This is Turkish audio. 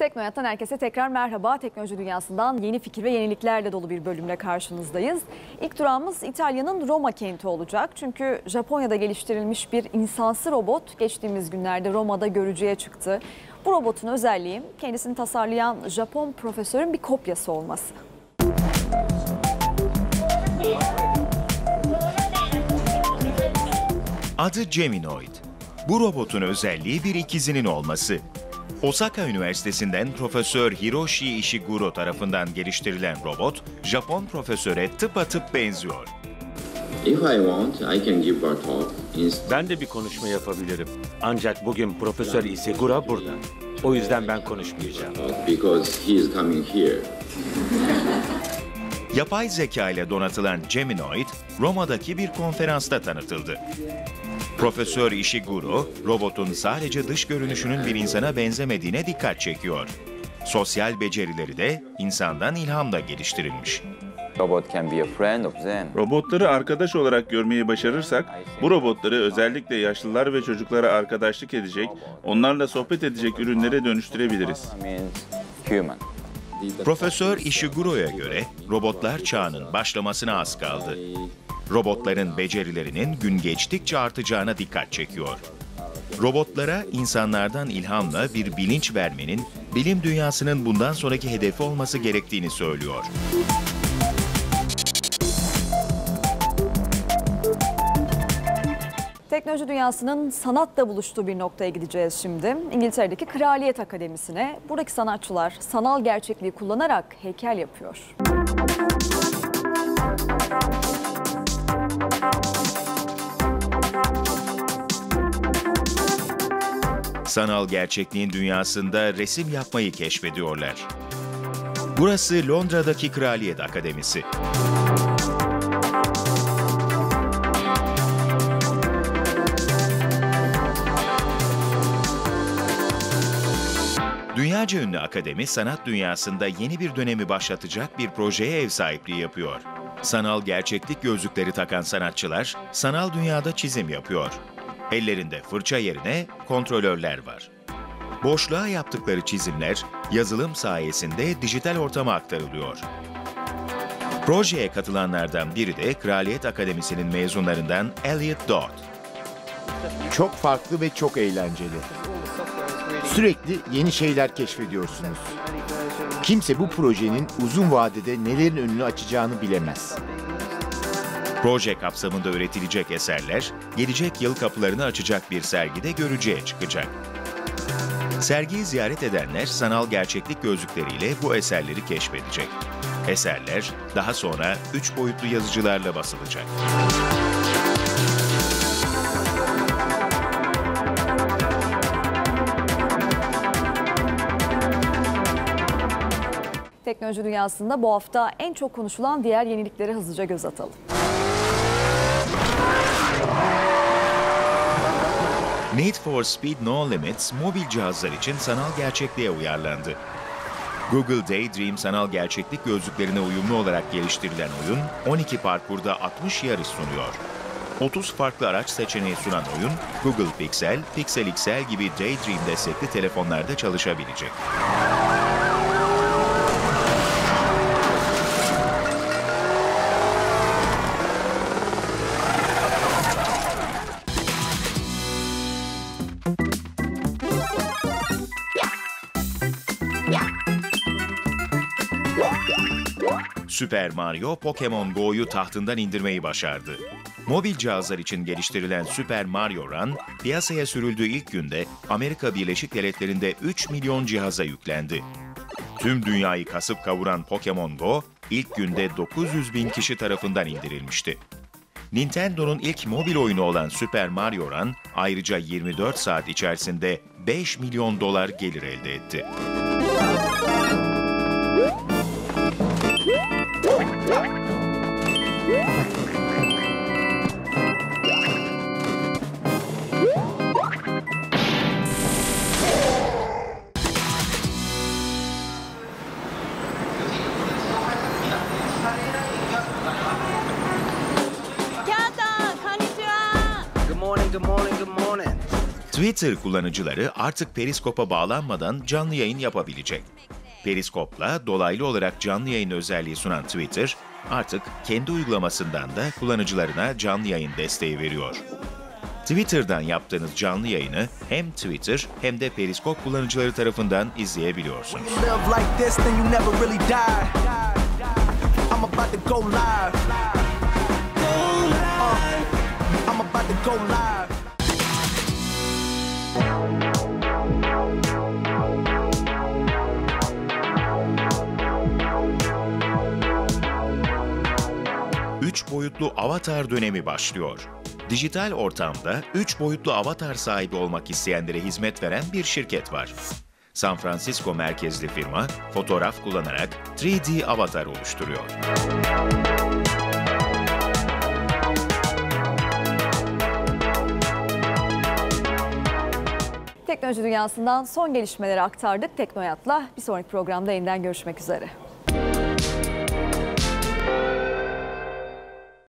Tekno Hayat'tan herkese tekrar merhaba. Teknoloji dünyasından yeni fikir ve yeniliklerle dolu bir bölümle karşınızdayız. İlk durağımız İtalya'nın Roma kenti olacak. Çünkü Japonya'da geliştirilmiş bir insansı robot geçtiğimiz günlerde Roma'da görücüye çıktı. Bu robotun özelliği kendisini tasarlayan Japon profesörün bir kopyası olması. Adı Geminoid. Bu robotun özelliği bir ikizinin olması. Osaka Üniversitesi'nden Profesör Hiroshi Ishiguro tarafından geliştirilen robot, Japon profesöre tıpatıp benziyor. Ben de bir konuşma yapabilirim. Ancak bugün Profesör Ishiguro burada. O yüzden ben konuşmayacağım. Yapay zeka ile donatılan Geminoid, Roma'daki bir konferansta tanıtıldı. Profesör Ishiguro, robotun sadece dış görünüşünün bir insana benzemediğine dikkat çekiyor. Sosyal becerileri de insandan ilhamla geliştirilmiş. Robotları arkadaş olarak görmeyi başarırsak, bu robotları özellikle yaşlılar ve çocuklara arkadaşlık edecek, onlarla sohbet edecek ürünlere dönüştürebiliriz. Profesör Ishiguro'ya göre robotlar çağının başlamasına az kaldı. Robotların becerilerinin gün geçtikçe artacağına dikkat çekiyor. Robotlara insanlardan ilhamla bir bilinç vermenin bilim dünyasının bundan sonraki hedefi olması gerektiğini söylüyor. Teknoloji dünyasının sanatla buluştuğu bir noktaya gideceğiz şimdi. İngiltere'deki Kraliyet Akademisi'ne buradaki sanatçılar sanal gerçekliği kullanarak heykel yapıyor. Sanal gerçekliğin dünyasında resim yapmayı keşfediyorlar. Burası Londra'daki Kraliyet Akademisi. Dünyaca ünlü akademi sanat dünyasında yeni bir dönemi başlatacak bir projeye ev sahipliği yapıyor. Sanal gerçeklik gözlükleri takan sanatçılar sanal dünyada çizim yapıyor. Ellerinde fırça yerine kontrolörler var. Boşluğa yaptıkları çizimler yazılım sayesinde dijital ortama aktarılıyor. Projeye katılanlardan biri de Kraliyet Akademisi'nin mezunlarından Elliot Dodd. Çok farklı ve çok eğlenceli. Sürekli yeni şeyler keşfediyorsunuz. Kimse bu projenin uzun vadede nelerin önünü açacağını bilemez. Proje kapsamında üretilecek eserler, gelecek yıl kapılarını açacak bir sergide görücüye çıkacak. Sergiyi ziyaret edenler sanal gerçeklik gözlükleriyle bu eserleri keşfedecek. Eserler daha sonra 3 boyutlu yazıcılarla basılacak. Teknoloji dünyasında bu hafta en çok konuşulan diğer yeniliklere hızlıca göz atalım. Need for Speed No Limits mobil cihazlar için sanal gerçekliğe uyarlandı. Google Daydream sanal gerçeklik gözlüklerine uyumlu olarak geliştirilen oyun 12 parkurda 60 yarış sunuyor. 30 farklı araç seçeneği sunan oyun Google Pixel, Pixel XL gibi Daydream destekli telefonlarda çalışabilecek. Super Mario, Pokémon Go'yu tahtından indirmeyi başardı. Mobil cihazlar için geliştirilen Super Mario Run, piyasaya sürüldüğü ilk günde Amerika Birleşik Devletleri'nde 3 milyon cihaza yüklendi. Tüm dünyayı kasıp kavuran Pokémon Go, ilk günde 900 bin kişi tarafından indirilmişti. Nintendo'nun ilk mobil oyunu olan Super Mario Run, ayrıca 24 saat içerisinde 5 milyon dolar gelir elde etti. Twitter kullanıcıları artık Periskop'a bağlanmadan canlı yayın yapabilecek. Periskop'la dolaylı olarak canlı yayın özelliği sunan Twitter, artık kendi uygulamasından da kullanıcılarına canlı yayın desteği veriyor. Twitter'dan yaptığınız canlı yayını hem Twitter hem de Periskop kullanıcıları tarafından izleyebiliyorsunuz. Üç boyutlu avatar dönemi başlıyor. Dijital ortamda 3 boyutlu avatar sahibi olmak isteyenlere hizmet veren bir şirket var. San Francisco merkezli firma, fotoğraf kullanarak 3D avatar oluşturuyor. Teknoloji dünyasından son gelişmeleri aktardık. Tekno Hayat'la bir sonraki programda yeniden görüşmek üzere.